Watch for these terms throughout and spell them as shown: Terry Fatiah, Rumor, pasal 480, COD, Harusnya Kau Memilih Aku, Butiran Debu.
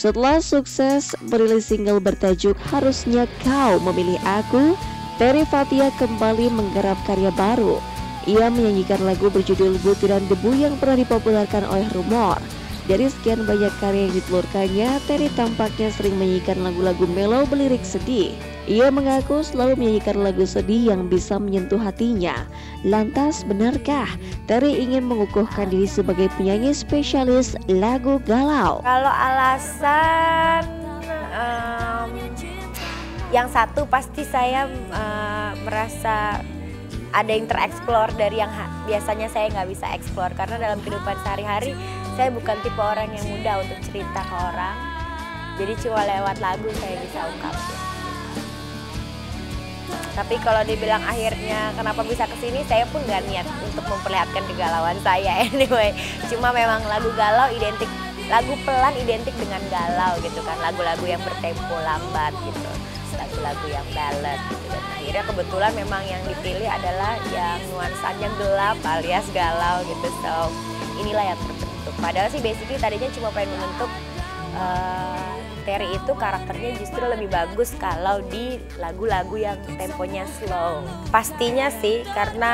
Setelah sukses merilis single bertajuk Harusnya Kau Memilih Aku, Terry Fatiah kembali menggarap karya baru. Ia menyanyikan lagu berjudul Butiran Debu yang pernah dipopulerkan oleh Rumor. Dari sekian banyak karya yang ditelurkannya, Terry tampaknya sering menyanyikan lagu-lagu melo belirik sedih. Ia mengaku selalu menyanyikan lagu sedih yang bisa menyentuh hatinya. Lantas benarkah Terry ingin mengukuhkan diri sebagai penyanyi spesialis lagu galau? Kalau alasan yang satu pasti saya merasa ada yang tereksplor dari yang biasanya saya nggak bisa eksplor, karena dalam kehidupan sehari-hari saya bukan tipe orang yang mudah untuk cerita ke orang, jadi cuma lewat lagu saya bisa ungkapin. Tapi kalau dibilang akhirnya kenapa bisa kesini, saya pun nggak niat untuk memperlihatkan kegalauan saya anyway. Cuma memang lagu galau identik, lagu pelan identik dengan galau gitu kan, lagu-lagu yang bertempo lambat gitu, lagu-lagu yang ballad gitu. Dan akhirnya kebetulan memang yang dipilih adalah yang nuansanya gelap alias galau gitu, so inilah yang terbentuk. Padahal sih basically tadinya cuma pengen membentuk Terry itu karakternya justru lebih bagus kalau di lagu-lagu yang temponya slow. Pastinya sih karena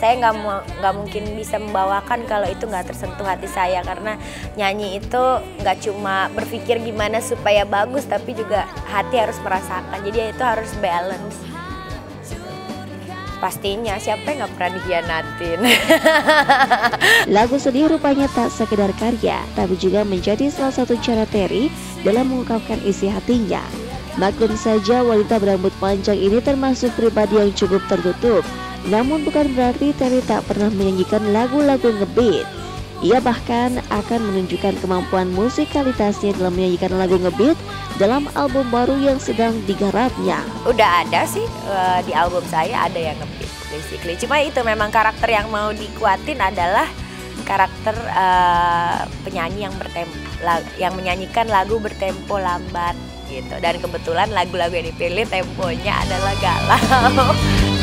saya nggak mungkin bisa membawakan kalau itu nggak tersentuh hati saya, karena nyanyi itu nggak cuma berpikir gimana supaya bagus, tapi juga hati harus merasakan, jadi itu harus balance. Pastinya siapa yang nggak pernah dihianatin. Lagu sedih rupanya tak sekedar karya, tapi juga menjadi salah satu cara Terry dalam mengungkapkan isi hatinya. Maklum saja wanita berambut panjang ini termasuk pribadi yang cukup tertutup. Namun bukan berarti Terry tak pernah menyanyikan lagu-lagu ngebeat. Ia bahkan akan menunjukkan kemampuan musikalitasnya dalam menyanyikan lagu ngebeat dalam album baru yang sedang digarapnya. Udah ada sih di album saya ada yang ngebeat basically. Cuma itu memang karakter yang mau dikuatin adalah karakter penyanyi yang menyanyikan lagu bertempo lambat gitu, dan kebetulan lagu-lagu yang dipilih temponya adalah galau.